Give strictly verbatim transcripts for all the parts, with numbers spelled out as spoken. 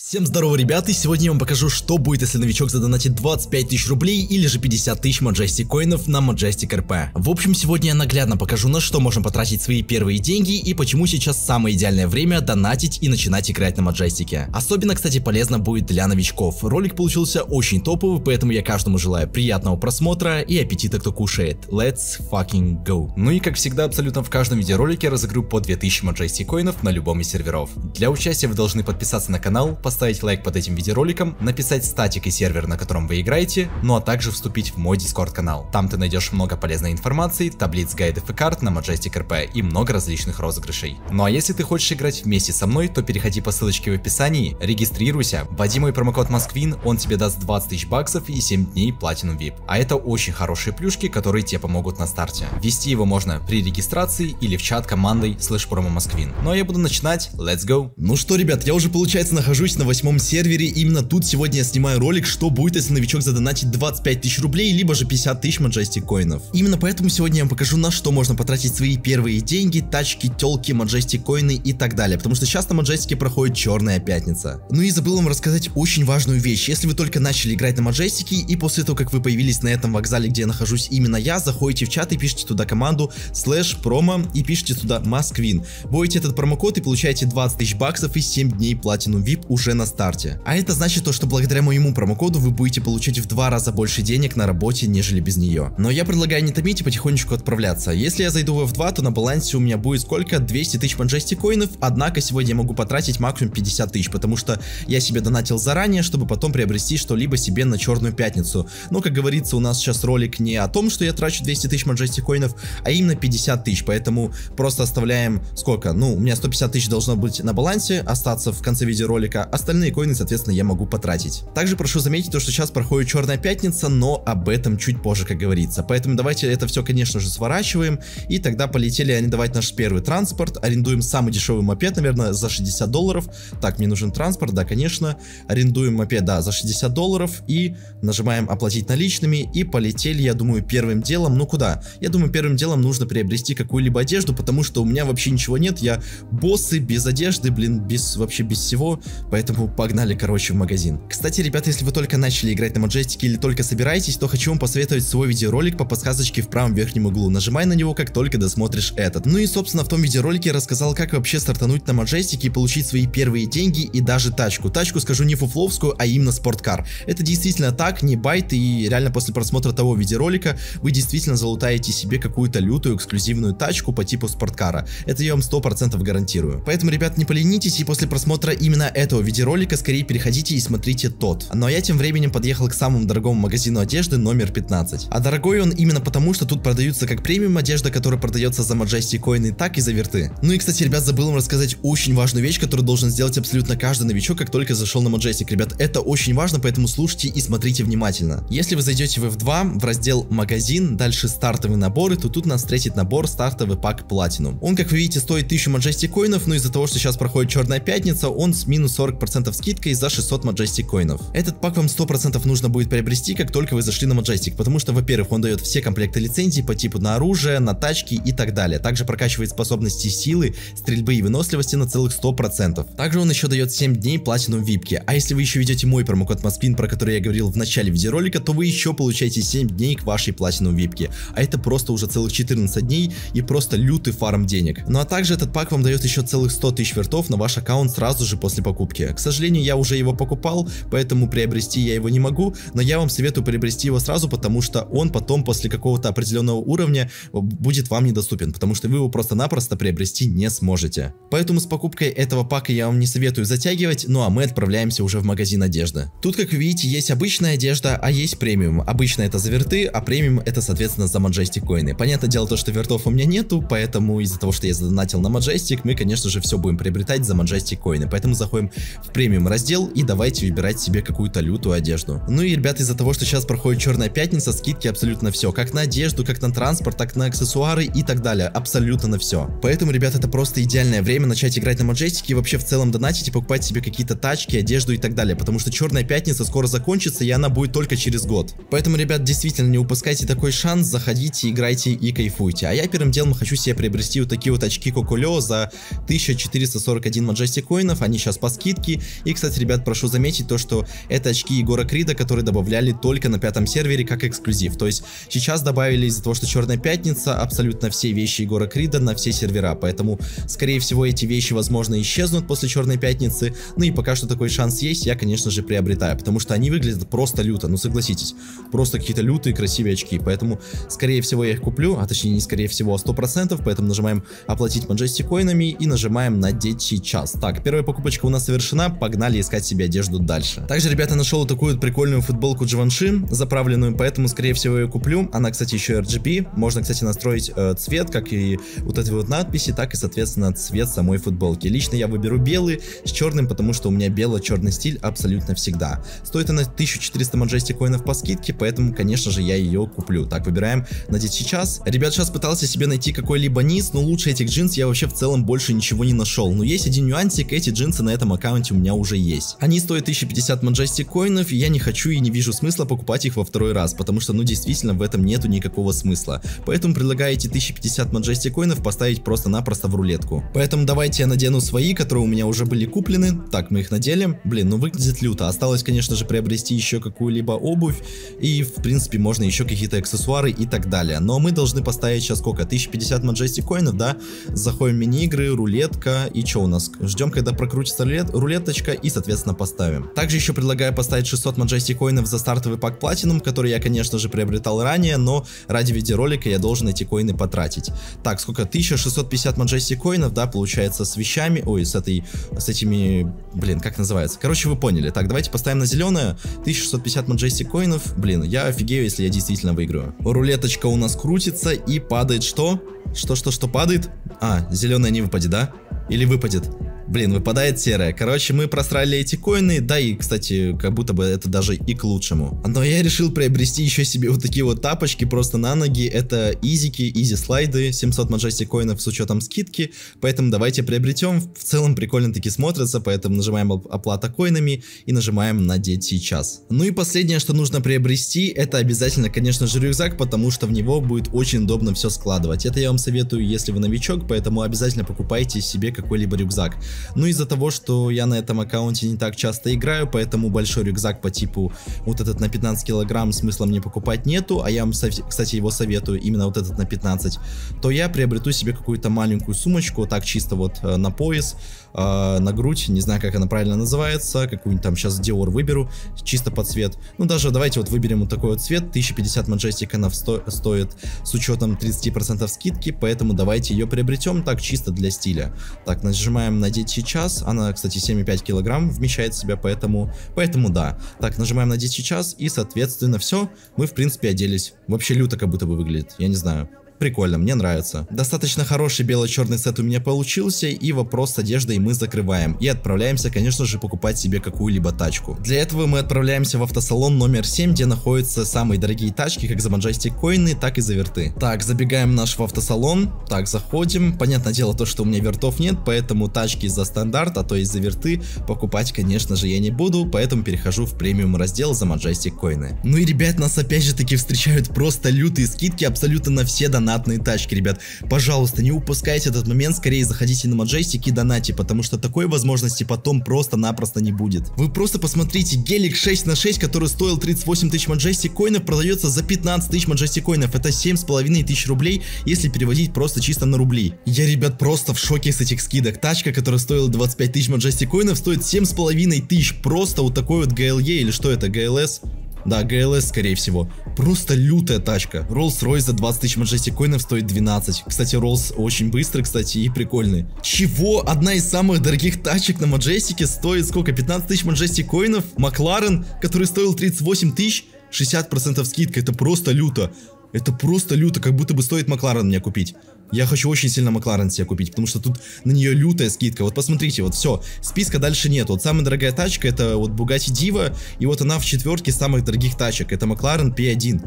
Всем здорово, ребята, и сегодня я вам покажу, что будет, если новичок задонатит двадцать пять тысяч рублей или же пятьдесят тысяч Majestic коинов на Majestic эр пи. В общем, сегодня я наглядно покажу, на что можно потратить свои первые деньги и почему сейчас самое идеальное время донатить и начинать играть на Majestic. Особенно, кстати, полезно будет для новичков. Ролик получился очень топовый, поэтому я каждому желаю приятного просмотра и аппетита, кто кушает. Let's fucking go. Ну и как всегда, абсолютно в каждом видеоролике разыграю по две тысячи Majestic коинов на любом из серверов. Для участия вы должны подписаться на канал, поставить лайк под этим видеороликом, написать статик и сервер, на котором вы играете, ну а также вступить в мой Discord канал. Там ты найдешь много полезной информации, таблиц, гайдов и карт на Majestic эр пи и много различных розыгрышей. Ну а если ты хочешь играть вместе со мной, то переходи по ссылочке в описании, регистрируйся, вводи мой промокод Москвин, он тебе даст двадцать тысяч баксов и семь дней Platinum ви ай пи. А это очень хорошие плюшки, которые тебе помогут на старте. Ввести его можно при регистрации или в чат командой слэш промо Москвин. Ну а я буду начинать, let's go! Ну что, ребят, я уже, получается, нахожусь на восьмом сервере, именно тут сегодня я снимаю ролик, что будет, если новичок задонатит двадцать пять тысяч рублей, либо же пятьдесят тысяч Majestic коинов. Именно поэтому сегодня я вам покажу, на что можно потратить свои первые деньги, тачки, телки, Majestic коины и так далее, потому что сейчас на Majestic проходит черная пятница. Ну и забыл вам рассказать очень важную вещь. Если вы только начали играть на Majestic и после того, как вы появились на этом вокзале, где я нахожусь именно я, заходите в чат и пишите туда команду слэш промо и пишите туда Москвин. Вводите этот промокод и получаете двадцать тысяч баксов и семь дней Platinum ви ай пи уже на старте. А это значит то, что благодаря моему промокоду вы будете получать в два раза больше денег на работе, нежели без нее. Но я предлагаю не томить и потихонечку отправляться. Если я зайду в эф два, то на балансе у меня будет сколько? двести тысяч Majestic коинов, однако сегодня я могу потратить максимум пятьдесят тысяч, потому что я себе донатил заранее, чтобы потом приобрести что-либо себе на черную пятницу. Но, как говорится, у нас сейчас ролик не о том, что я трачу двести тысяч Majestic коинов, а именно пятьдесят тысяч, поэтому просто оставляем сколько? Ну, у меня сто пятьдесят тысяч должно быть на балансе, остаться в конце видеоролика, остальные коины, соответственно, я могу потратить. Также прошу заметить то, что сейчас проходит черная пятница, но об этом чуть позже, как говорится. Поэтому давайте это все, конечно же, сворачиваем. И тогда полетели арендовать наш первый транспорт. Арендуем самый дешевый мопед, наверное, за шестьдесят долларов. Так, мне нужен транспорт, да, конечно. Арендуем мопед, да, за шестьдесят долларов. И нажимаем оплатить наличными. И полетели, я думаю, первым делом. Ну куда? Я думаю, первым делом нужно приобрести какую-либо одежду, потому что у меня вообще ничего нет. Я боссы, без одежды, блин, без вообще без всего. Поэтому погнали, короче, в магазин. Кстати, ребята, если вы только начали играть на Majestic или только собираетесь, то хочу вам посоветовать свой видеоролик по подсказочке в правом верхнем углу. Нажимай на него, как только досмотришь этот. Ну и, собственно, в том видеоролике я рассказал, как вообще стартануть на Majestic и получить свои первые деньги и даже тачку. Тачку, скажу, не фуфловскую, а именно спорткар. Это действительно так, не байт, и реально после просмотра того видеоролика вы действительно залутаете себе какую-то лютую эксклюзивную тачку по типу спорткара. Это я вам сто процентов гарантирую. Поэтому, ребят, не поленитесь, и после просмотра именно этого видеоролика ролика скорее переходите и смотрите тот. Ну а я тем временем подъехал к самому дорогому магазину одежды номер пятнадцать. А дорогой он именно потому, что тут продаются как премиум одежда, которая продается за Majestic коины, так и за верты. Ну и, кстати, ребят, забыл вам рассказать очень важную вещь, которую должен сделать абсолютно каждый новичок, как только зашел на Majestic. Ребят, это очень важно, поэтому слушайте и смотрите внимательно. Если вы зайдете в эф два, в раздел магазин, дальше стартовые наборы, то тут нас встретит набор стартовый пак Platinum. Он, как вы видите, стоит тысячу Majestic коинов, но из-за того, что сейчас проходит черная пятница, он с минус сорок процентов скидкой за шестьсот Majestic коинов. Этот пак вам сто процентов нужно будет приобрести, как только вы зашли на Majestic, потому что, во-первых, он дает все комплекты лицензий по типу на оружие, на тачки и так далее. Также прокачивает способности силы, стрельбы и выносливости на целых сто процентов. Также он еще дает семь дней Platinum ви ай пи-ки. А если вы еще ведете мой промокод Москвин, про который я говорил в начале видеоролика, то вы еще получаете семь дней к вашей Platinum ви ай пи-ке. А это просто уже целых четырнадцать дней и просто лютый фарм денег. Ну а также этот пак вам дает еще целых сто тысяч вертов на ваш аккаунт сразу же после покупки. К сожалению, я уже его покупал, поэтому приобрести я его не могу, но я вам советую приобрести его сразу, потому что он потом после какого-то определенного уровня будет вам недоступен, потому что вы его просто-напросто приобрести не сможете. Поэтому с покупкой этого пака я вам не советую затягивать, ну а мы отправляемся уже в магазин одежды. Тут, как вы видите, есть обычная одежда, а есть премиум. Обычно это за верты, а премиум это, соответственно, за Majestic коины. Понятное дело то, что вертов у меня нету, поэтому из-за того, что я задонатил на Majestic, мы, конечно же, все будем приобретать за Majestic коины, поэтому заходим в премиум раздел и давайте выбирать себе какую-то лютую одежду. Ну и, ребят, из-за того, что сейчас проходит черная пятница, скидки абсолютно все, как на одежду, как на транспорт, так на аксессуары и так далее, абсолютно на все. Поэтому, ребят, это просто идеальное время начать играть на Majestic и вообще в целом донатить и покупать себе какие-то тачки, одежду и так далее, потому что черная пятница скоро закончится и она будет только через год. Поэтому, ребят, действительно не упускайте такой шанс, заходите, играйте и кайфуйте. А я первым делом хочу себе приобрести вот такие вот очки Кокулео за тысячу четыреста сорок один Majestic коинов, они сейчас по скидке. очки. И, кстати, ребят, прошу заметить то, что это очки Егора Крида, которые добавляли только на пятом сервере как эксклюзив. То есть сейчас добавили из-за того, что Черная Пятница, абсолютно все вещи Егора Крида на все сервера. Поэтому, скорее всего, эти вещи, возможно, исчезнут после Черной Пятницы. Ну и пока что такой шанс есть, я, конечно же, приобретаю, потому что они выглядят просто люто, ну согласитесь. Просто какие-то лютые красивые очки. Поэтому, скорее всего, я их куплю, а точнее не скорее всего, а сто процентов. Поэтому нажимаем оплатить Majestic коинами и нажимаем надеть сейчас. Так, первая покупочка у нас совершена, погнали искать себе одежду дальше. Также, ребята, нашел такую вот прикольную футболку Givenchy, заправленную, поэтому, скорее всего, я ее куплю. Она, кстати, еще эр джи би, можно, кстати, настроить э, цвет, как и вот эти вот надписи, так и, соответственно, цвет самой футболки. Лично я выберу белый с черным, потому что у меня бело-черный стиль абсолютно всегда. Стоит она тысяча четыреста Majestic коинов по скидке, поэтому, конечно же, я ее куплю. Так, выбираем надеть сейчас. Ребят, сейчас пытался себе найти какой-либо низ, но лучше этих джинс я вообще в целом больше ничего не нашел. Но есть один нюансик, эти джинсы на этом аккаунте у меня уже есть. Они стоят тысяча пятьдесят Majestic коинов, и я не хочу и не вижу смысла покупать их во второй раз, потому что, ну, действительно, в этом нету никакого смысла. Поэтому предлагаю эти тысяча пятьдесят Majestic коинов поставить просто-напросто в рулетку. Поэтому давайте я надену свои, которые у меня уже были куплены. Так, мы их надели. Блин, ну выглядит люто. Осталось, конечно же, приобрести еще какую-либо обувь, и, в принципе, можно еще какие-то аксессуары и так далее. Но мы должны поставить сейчас сколько? тысяча пятьдесят Majestic коинов, да? Заходим в мини-игры, рулетка, и что у нас? Ждем, когда прокрутится рулет, рулеточка, и, соответственно, поставим. Также еще предлагаю поставить шестьсот Majestic коинов за стартовый пак Platinum, который я, конечно же, приобретал ранее, но ради видеоролика я должен эти коины потратить. Так, сколько? тысяча шестьсот пятьдесят Majestic коинов, да, получается, с вещами, ой, с этой, с этими, блин, как называется? Короче, вы поняли. Так, давайте поставим на зеленое, тысяча шестьсот пятьдесят Majestic коинов, блин, я офигею, если я действительно выиграю. Рулеточка у нас крутится и падает что? Что-что-что падает? А, зеленая не выпадет, да? Или выпадет? Блин, выпадает серая. Короче, мы просрали эти коины, да и, кстати, как будто бы это даже и к лучшему. Но я решил приобрести еще себе вот такие вот тапочки просто на ноги. Это изики, изи слайды, семьсот Majestic коинов с учетом скидки, поэтому давайте приобретем. В целом прикольно таки смотрятся, поэтому нажимаем оплата коинами и нажимаем надеть сейчас. Ну и последнее, что нужно приобрести, это обязательно, конечно же, рюкзак, потому что в него будет очень удобно все складывать. Это я вам советую, если вы новичок, поэтому обязательно покупайте себе какой-либо рюкзак. Ну из-за того, что я на этом аккаунте не так часто играю, поэтому большой рюкзак по типу вот этот на пятнадцать килограмм смысла мне покупать нету, а я вам, кстати, его советую, именно вот этот на пятнадцать, то я приобрету себе какую-то маленькую сумочку, так чисто вот на пояс, на грудь, не знаю, как она правильно называется, какую-нибудь там сейчас Dior выберу, чисто под цвет. Ну даже давайте вот выберем вот такой вот цвет, тысяча пятьдесят Majestic она сто стоит с учетом тридцати процентов скидки, поэтому давайте ее приобретем так чисто для стиля. Так, нажимаем надеть сейчас, она, кстати, семь и пять килограмм вмещает в себя, поэтому, поэтому да. Так, нажимаем надеть сейчас, и, соответственно, все, мы, в принципе, оделись. Вообще люто как будто бы выглядит, я не знаю. Прикольно, мне нравится. Достаточно хороший бело-черный сет у меня получился, и вопрос с одеждой мы закрываем. И отправляемся, конечно же, покупать себе какую-либо тачку. Для этого мы отправляемся в автосалон номер семь, где находятся самые дорогие тачки, как за Majestic коины, так и за верты. Так, забегаем в наш автосалон, так, заходим. Понятное дело то, что у меня вертов нет, поэтому тачки за стандарт, а то и за верты покупать, конечно же, я не буду, поэтому перехожу в премиум раздел за Majestic коины. Ну и, ребят, нас опять же таки встречают просто лютые скидки абсолютно на все данные тачки, ребят. Пожалуйста, не упускайте этот момент, скорее заходите на Majestic и донати, потому что такой возможности потом просто-напросто не будет. Вы просто посмотрите, гелик шесть на шесть, который стоил тридцать восемь тысяч Majestic коинов, продается за пятнадцать тысяч Majestic коинов, это семь с половиной тысяч рублей, если переводить просто чисто на рубли. Я, ребят, просто в шоке с этих скидок. Тачка, которая стоила двадцать пять тысяч Majestic коинов, стоит семь с половиной тысяч, просто вот такой вот джи эл и, или что это, джи эл эс? Да, джи эл эс, скорее всего. Просто лютая тачка. Rolls-Royce за двадцать тысяч Majestic коинов стоит двенадцать. Кстати, Rolls очень быстрый, кстати, и прикольный. Чего? Одна из самых дорогих тачек на Majestic стоит сколько? пятнадцать тысяч Majestic коинов? Макларен, который стоил тридцать восемь тысяч? шестьдесят процентов скидка. Это просто люто. Это просто люто. Как будто бы стоит Макларен мне купить. Я хочу очень сильно Макларен себе купить, потому что тут на нее лютая скидка. Вот посмотрите, вот все, списка дальше нет. Вот самая дорогая тачка, это вот Bugatti Diva, и вот она в четверке самых дорогих тачек, это Макларен пи один.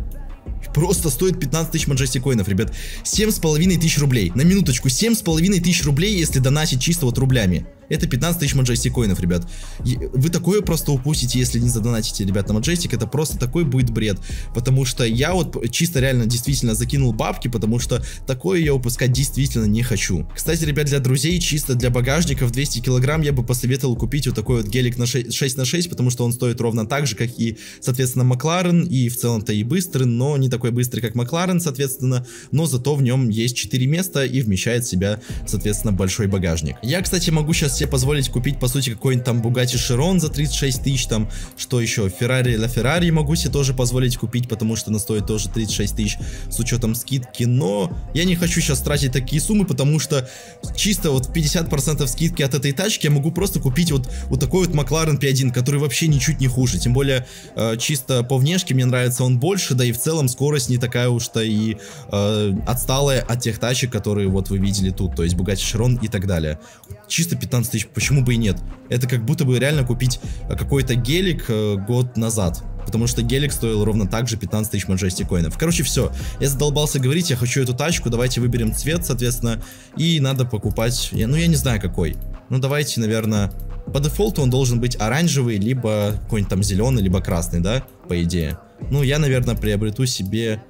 Просто стоит пятнадцать тысяч Majestic коинов, ребят. семь с половиной тысяч рублей. На минуточку, семь с половиной тысяч рублей, если донатить чисто вот рублями. Это пятнадцать тысяч Majestic коинов, ребят. И вы такое просто упустите, если не задонатите, ребят, на Majestic. Это просто такой будет бред. Потому что я вот чисто реально действительно закинул бабки, потому что такое я упускать действительно не хочу. Кстати, ребят, для друзей, чисто для багажников двести килограмм я бы посоветовал купить вот такой вот гелик на шесть на шесть, потому что он стоит ровно так же, как и, соответственно, Макларен. И в целом-то и быстрый, но не такой быстрый, как Макларен, соответственно. Но зато в нем есть четыре места и вмещает в себя, соответственно, большой багажник. Я, кстати, могу сейчас себе позволить купить, по сути, какой-нибудь там Bugatti Chiron за тридцать шесть тысяч, там, что еще, Ferrari La Ferrari могу себе тоже позволить купить, потому что она стоит тоже тридцать шесть тысяч с учетом скидки, но я не хочу сейчас тратить такие суммы, потому что чисто вот пятьдесят процентов скидки от этой тачки я могу просто купить вот, вот такой вот McLaren пи один, который вообще ничуть не хуже, тем более э, чисто по внешке мне нравится он больше, да и в целом скорость не такая уж-то и э, отсталая от тех тачек, которые вот вы видели тут, то есть Bugatti Chiron и так далее. Чисто пятнадцать тысяч, почему бы и нет? Это как будто бы реально купить какой-то гелик э, год назад. Потому что гелик стоил ровно так же пятнадцать тысяч Majestic коинов. Короче, все. Я задолбался говорить, я хочу эту тачку. Давайте выберем цвет, соответственно. И надо покупать... Я, ну, я не знаю, какой. Ну, давайте, наверное... По дефолту он должен быть оранжевый, либо какой-нибудь там зеленый, либо красный, да? По идее. Ну, я, наверное, приобрету себе...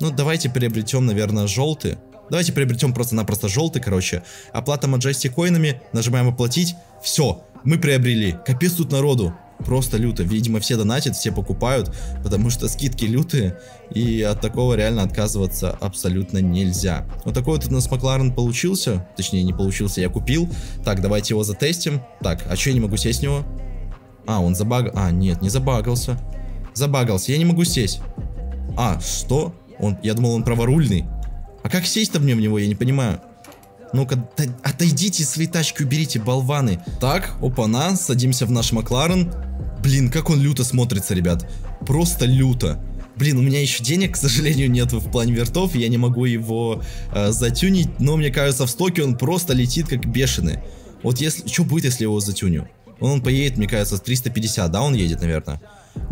Ну, давайте приобретем, наверное, желтый. Давайте приобретем просто-напросто желтый, короче. Оплата Majestic коинами. Нажимаем оплатить. Все, мы приобрели. Капец тут народу. Просто люто. Видимо, все донатят, все покупают, потому что скидки лютые, и от такого реально отказываться абсолютно нельзя. Вот такой вот у нас Макларен получился. Точнее, не получился, я купил. Так, давайте его затестим. Так, а что я не могу сесть с него? А, он забагал. А, нет, не забагался. Забагался, я не могу сесть. А, что? Он... Я думал, он праворульный. А как сесть-то мне в него, я не понимаю. Ну-ка, отойдите, свои тачки уберите, болваны. Так, опа-на, садимся в наш Макларен. Блин, как он люто смотрится, ребят. Просто люто. Блин, у меня еще денег, к сожалению, нет в плане вертов. Я не могу его э, затюнить. Но мне кажется, в стоке он просто летит как бешеный. Вот если... Что будет, если я его затюню? Он, он поедет, мне кажется, с триста пятьдесят, да, он едет, наверное.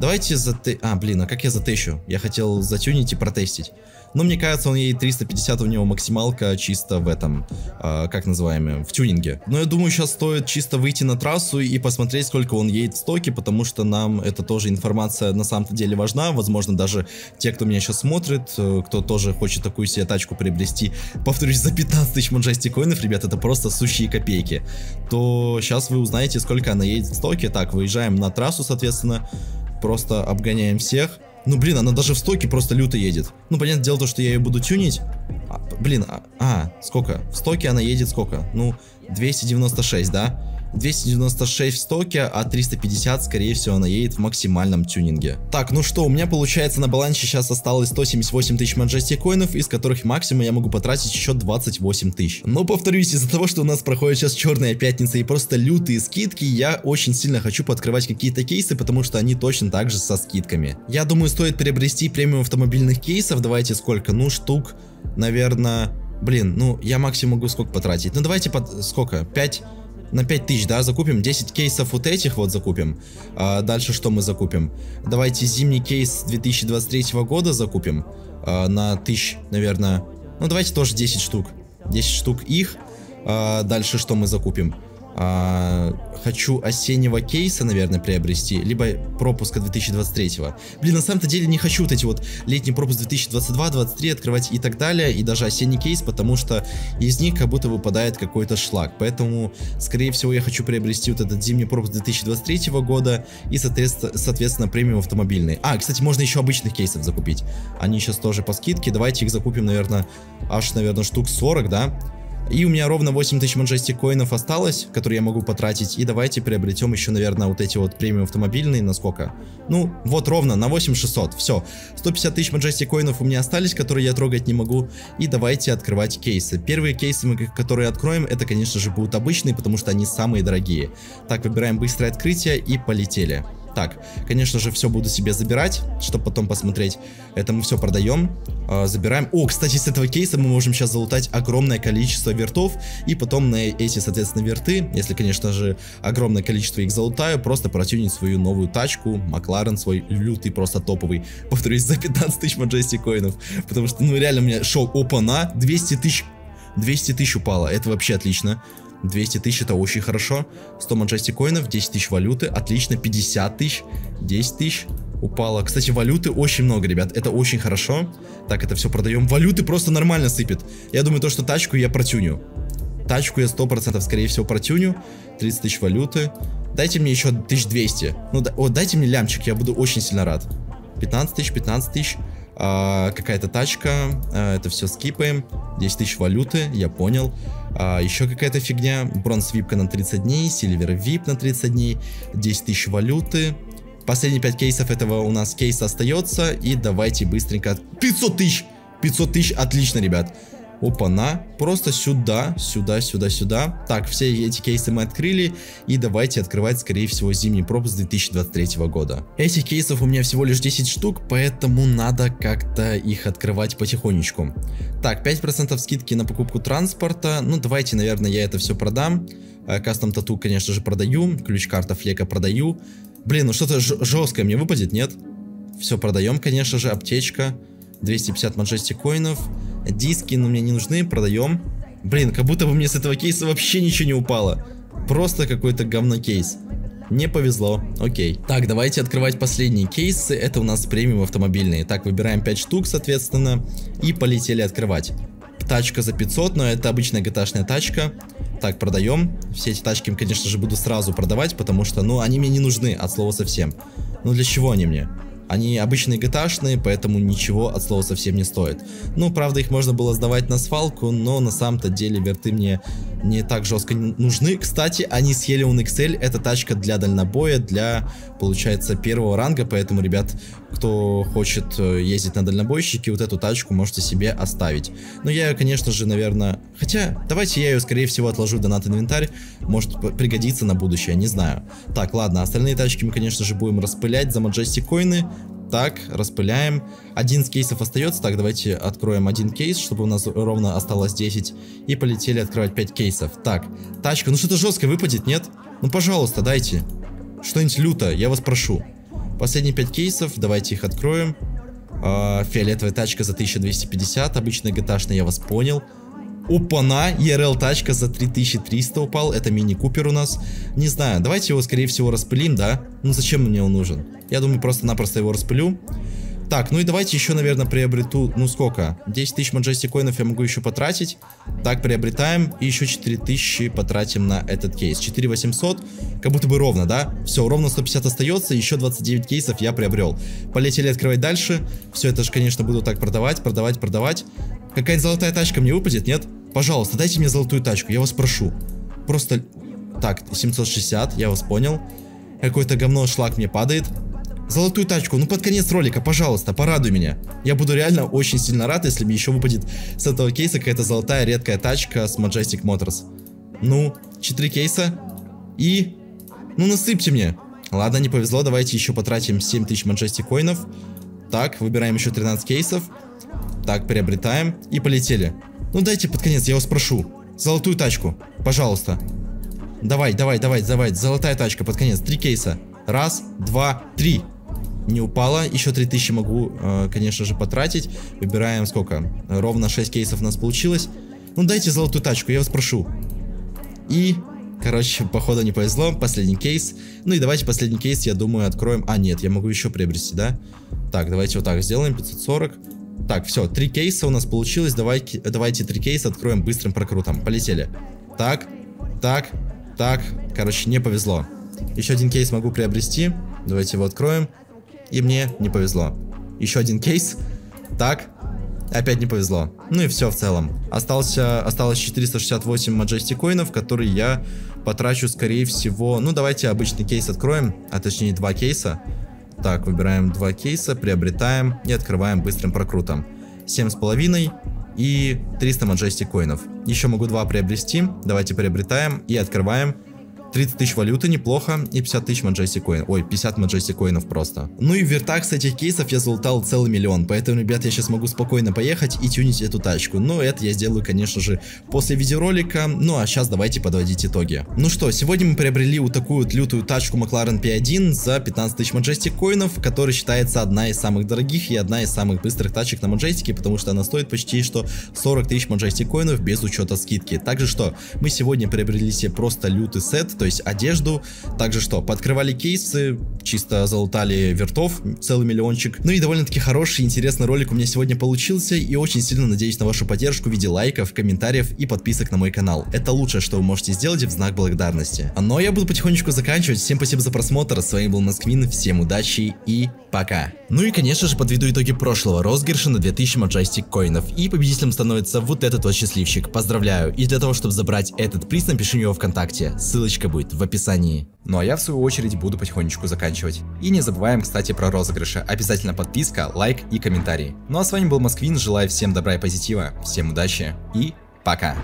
Давайте зате... А, блин, а как я затещу? Я хотел затюнить и протестить. Но мне кажется, он едет триста пятьдесят, у него максималка чисто в этом, э, как называемое, в тюнинге. Но я думаю, сейчас стоит чисто выйти на трассу и посмотреть, сколько он едет в стоке, потому что нам это тоже информация на самом-то деле важна. Возможно, даже те, кто меня сейчас смотрит, э, кто тоже хочет такую себе тачку приобрести, повторюсь, за пятнадцать тысяч Majestic коинов, ребят, это просто сущие копейки. То сейчас вы узнаете, сколько она едет в стоке. Так, выезжаем на трассу, соответственно, просто обгоняем всех. Ну, блин, она даже в стоке просто люто едет. Ну, понятное дело, то, что я ее буду тюнить. А, блин, а, а, сколько? В стоке она едет сколько? Ну, двести девяносто шесть, да? двести девяносто шесть в стоке, а триста пятьдесят, скорее всего, она едет в максимальном тюнинге. Так, ну что, у меня, получается, на балансе сейчас осталось сто семьдесят восемь тысяч Majestic коинов, из которых максимум я могу потратить еще двадцать восемь тысяч. Но, повторюсь, из-за того, что у нас проходит сейчас черная пятница и просто лютые скидки, я очень сильно хочу пооткрывать какие-то кейсы, потому что они точно так же со скидками. Я думаю, стоит приобрести премиум автомобильных кейсов. Давайте сколько? Ну, штук, наверное... Блин, ну, я максимум могу сколько потратить? Ну, давайте под... Сколько? пять... На пять тысяч, да, закупим. десять кейсов вот этих вот закупим. А дальше что мы закупим? Давайте зимний кейс две тысячи двадцать третьего года закупим. А, на тысячу, наверное. Ну, давайте тоже десять штук. десять штук их. А дальше что мы закупим? А, хочу осеннего кейса, наверное, приобрести. Либо пропуска две тысячи двадцать третьего. Блин, на самом-то деле не хочу вот эти вот летний пропуск две тысячи двадцать второго, две тысячи двадцать третьего открывать и так далее. И даже осенний кейс, потому что из них как будто выпадает какой-то шлак. Поэтому, скорее всего, я хочу приобрести вот этот зимний пропуск две тысячи двадцать третьего года и, соответственно, соответственно премиум автомобильный. А, кстати, можно еще обычных кейсов закупить. Они сейчас тоже по скидке. Давайте их закупим, наверное, аж, наверное, штук сорок, да? И у меня ровно восемь тысяч Majestic коинов осталось, которые я могу потратить. И давайте приобретем еще, наверное, вот эти вот премиум автомобильные. На сколько? Ну, вот ровно, на восемь шестьсот. Все. сто пятьдесят тысяч Majestic коинов у меня остались, которые я трогать не могу. И давайте открывать кейсы. Первые кейсы, которые откроем, это, конечно же, будут обычные, потому что они самые дорогие. Так, выбираем быстрое открытие и полетели. Так, конечно же, все буду себе забирать, чтобы потом посмотреть. Это мы все продаем, э, забираем. О, кстати, с этого кейса мы можем сейчас залутать огромное количество вертов. И потом на эти, соответственно, верты, если, конечно же, огромное количество их залутаю, просто протюнить свою новую тачку. Макларен свой лютый, просто топовый. Повторюсь, за пятнадцать тысяч Majestic коинов. Потому что, ну, реально, у меня шоу опана. двести тысяч. двести тысяч упало. Это вообще отлично. двести тысяч это очень хорошо. сто Majestic коинов, десять тысяч валюты, отлично, пятьдесят тысяч, десять тысяч упало. Кстати, валюты очень много, ребят, это очень хорошо. Так, это все продаем. Валюты просто нормально сыпет. Я думаю, то, что тачку я протюню. Тачку я сто процентов, скорее всего, протюню. тридцать тысяч валюты. Дайте мне еще тысячу двести. Ну, да, о, дайте мне лямчик, я буду очень сильно рад. пятнадцать тысяч, пятнадцать тысяч. А, какая-то тачка, а, это все скипаем. десять тысяч валюты, я понял. а, Еще какая-то фигня. Бронз випка на тридцать дней, сильвер вип на тридцать дней, десять тысяч валюты. Последние пять кейсов этого у нас кейса остается. И давайте быстренько пятьсот тысяч, пятьсот тысяч, отлично, ребят. Опа-на, просто сюда, сюда, сюда, сюда. Так, все эти кейсы мы открыли. И давайте открывать, скорее всего, зимний пропуск две тысячи двадцать третьего года. Этих кейсов у меня всего лишь десять штук, поэтому надо как-то их открывать потихонечку. Так, пять процентов скидки на покупку транспорта. Ну, давайте, наверное, я это все продам. Кастом тату, конечно же, продаю. Ключ-карта флека продаю. Блин, ну что-то жесткое мне выпадет, нет? Все продаем, конечно же, аптечка. двести пятьдесят Majestic коинов. Диски, но мне не нужны, продаем. Блин, как будто бы мне с этого кейса вообще ничего не упало. Просто какой-то говно кейс. Не повезло, окей. Так, давайте открывать последние кейсы. Это у нас премиум автомобильные. Так, выбираем пять штук, соответственно. И полетели открывать. Тачка за пятьсот, но это обычная ГТАшная тачка. Так, продаем. Все эти тачки, конечно же, буду сразу продавать, потому что, ну, они мне не нужны, от слова совсем. Ну, для чего они мне? Они обычные ГТАшные, поэтому ничего от слова совсем не стоит. Ну, правда, их можно было сдавать на свалку, но на самом-то деле верты мне не так жестко нужны. Кстати, они с Helion икс эль, это тачка для дальнобоя, для, получается, первого ранга, поэтому, ребят, кто хочет ездить на дальнобойщике, вот эту тачку можете себе оставить. Но я ее, конечно же, наверное... Хотя, давайте я ее, скорее всего, отложу в донат-инвентарь, может пригодится на будущее, не знаю. Так, ладно, остальные тачки мы, конечно же, будем распылять за Majestic коины. Так, распыляем. Один из кейсов остается. Так, давайте откроем один кейс, чтобы у нас ровно осталось десять. И полетели открывать пять кейсов. Так, тачка, ну что-то жесткое выпадет, нет? Ну, пожалуйста, дайте что-нибудь лютое, я вас прошу. Последние пять кейсов, давайте их откроем. а, Фиолетовая тачка за тысячу двести пятьдесят. Обычная ГТАшная, я вас понял. Опа-на, и эр эл тачка за три тысячи триста упал, это мини-купер у нас. Не знаю, давайте его, скорее всего, распылим, да? Ну зачем мне он нужен? Я думаю, просто-напросто его распылю. Так, ну и давайте еще, наверное, приобрету, ну сколько? десять тысяч Majestic коинов я могу еще потратить. Так, приобретаем, и еще четыре тысячи потратим на этот кейс. четыре тысячи восемьсот, как будто бы ровно, да? Все, ровно сто пятьдесят остается, еще двадцать девять кейсов я приобрел. Полетели открывать дальше. Все это же, конечно, буду так продавать, продавать, продавать. Какая-нибудь золотая тачка мне выпадет, нет? Пожалуйста, дайте мне золотую тачку, я вас прошу. Просто... Так, семьсот шестьдесят, я вас понял. Какой-то говно шлак мне падает. Золотую тачку, ну под конец ролика, пожалуйста, порадуй меня. Я буду реально очень сильно рад, если мне еще выпадет с этого кейса какая-то золотая редкая тачка с Majestic Motors. Ну, четыре кейса. И... Ну насыпьте мне. Ладно, не повезло, давайте еще потратим семь тысяч Majestic коинов. Так, выбираем еще тринадцать кейсов. Так, приобретаем. И полетели. Ну дайте под конец, я вас прошу. Золотую тачку, пожалуйста. Давай, давай, давай, давай. Золотая тачка под конец, три кейса. Раз, два, три. Не упала, еще три тысячи могу, конечно же, потратить. Выбираем сколько? Ровно шесть кейсов у нас получилось. Ну дайте золотую тачку, я вас прошу. И... Короче, походу не повезло, последний кейс. Ну и давайте последний кейс, я думаю, откроем. А, нет, я могу еще приобрести, да? Так, давайте вот так сделаем, пятьсот сорок. Так, все, три кейса у нас получилось. Давай, давайте три кейса откроем быстрым прокрутом. Полетели. Так, так, так. Короче, не повезло. Еще один кейс могу приобрести. Давайте его откроем. И мне не повезло. Еще один кейс. Так, опять не повезло. Ну и все в целом. Остался, осталось четыреста шестьдесят восемь Majestic коинов, которые я потрачу, скорее всего... Ну, давайте обычный кейс откроем, а точнее два кейса. Так, выбираем два кейса, приобретаем и открываем быстрым прокрутом. семь с половиной и триста Majestic коинов. Еще могу два приобрести. Давайте приобретаем и открываем. тридцать тысяч валюты, неплохо. И пятьдесят тысяч Majestic Coin. Ой, пятьдесят Majestic Coin'ов просто. Ну и в вертах с этих кейсов я залутал целый миллион. Поэтому, ребят, я сейчас могу спокойно поехать и тюнить эту тачку. Но это я сделаю, конечно же, после видеоролика. Ну а сейчас давайте подводить итоги. Ну что, сегодня мы приобрели вот такую вот лютую тачку McLaren пи один за пятнадцать тысяч Majestic Coin'ов, которая считается одна из самых дорогих и одна из самых быстрых тачек на Majestic, потому что она стоит почти что сорок тысяч Majestic Coin'ов без учета скидки. Также что, мы сегодня приобрели себе просто лютый сет, то есть одежду. Также что, пооткрывали кейсы, чисто залутали вертов, целый миллиончик. Ну и довольно-таки хороший, интересный ролик у меня сегодня получился, и очень сильно надеюсь на вашу поддержку в виде лайков, комментариев и подписок на мой канал. Это лучшее, что вы можете сделать в знак благодарности. Но я буду потихонечку заканчивать. Всем спасибо за просмотр, с вами был Москвин, всем удачи и пока. Ну и конечно же подведу итоги прошлого розыгрыша на две тысячи Majestic Coin'ов, и победителем становится вот этот вот счастливчик. Поздравляю, и для того, чтобы забрать этот приз, напиши мне его ВКонтакте, ссылочка будет в описании. Ну а я в свою очередь буду потихонечку заканчивать. И не забываем, кстати, про розыгрыши, обязательно подписка, лайк и комментарий. Ну а с вами был Москвин, желаю всем добра и позитива, всем удачи и пока.